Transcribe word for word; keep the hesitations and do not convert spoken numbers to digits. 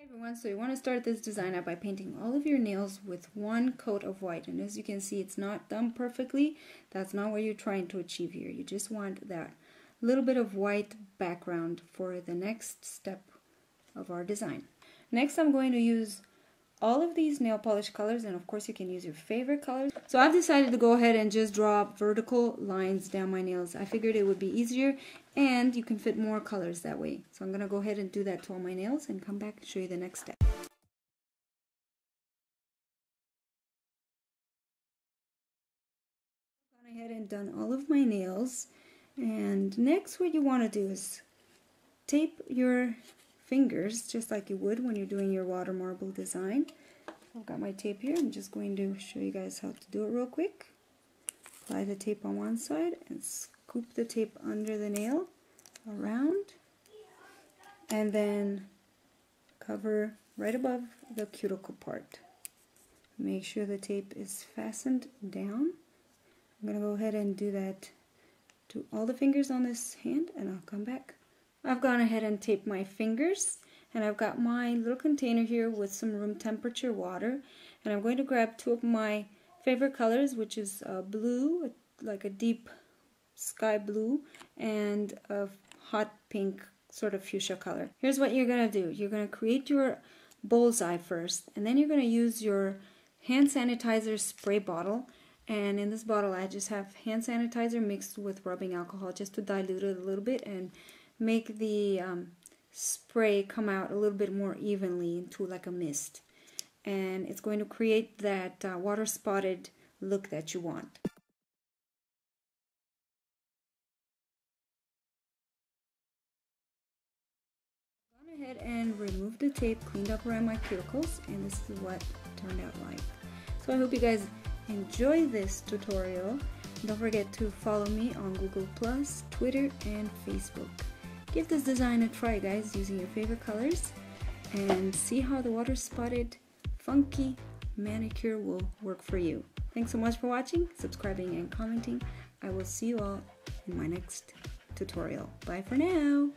Hi everyone, so you want to start this design out by painting all of your nails with one coat of white, and as you can see it's not done perfectly. That's not what you're trying to achieve here. You just want that little bit of white background for the next step of our design. Next I'm going to use all of these nail polish colors, and of course you can use your favorite colors. So I've decided to go ahead and just draw vertical lines down my nails. I figured it would be easier and you can fit more colors that way. So I'm going to go ahead and do that to all my nails and come back and show you the next step. I've gone ahead and done all of my nails, and next what you want to do is tape your fingers just like you would when you're doing your water marble design. I've got my tape here. I'm just going to show you guys how to do it real quick. Apply the tape on one side and scoop the tape under the nail around, and then cover right above the cuticle part. Make sure the tape is fastened down. I'm going to go ahead and do that to all the fingers on this hand, and I'll come back. I've gone ahead and taped my fingers, and I've got my little container here with some room temperature water, and I'm going to grab two of my favorite colors, which is uh, blue, like a deep sky blue, and a hot pink sort of fuchsia color. Here's what you're going to do. You're going to create your bullseye first, and then you're going to use your hand sanitizer spray bottle. And in this bottle I just have hand sanitizer mixed with rubbing alcohol just to dilute it a little bit and make the um, spray come out a little bit more evenly into like a mist, and it's going to create that uh, water spotted look that you want. I've gone ahead and removed the tape, cleaned up around my cuticles, and this is what turned out like. So I hope you guys enjoy this tutorial. Don't forget to follow me on Google plus, Twitter, and Facebook. Give this design a try, guys, using your favorite colors, and see how the water spotted funky manicure will work for you. Thanks so much for watching, subscribing, and commenting. I will see you all in my next tutorial. Bye for now!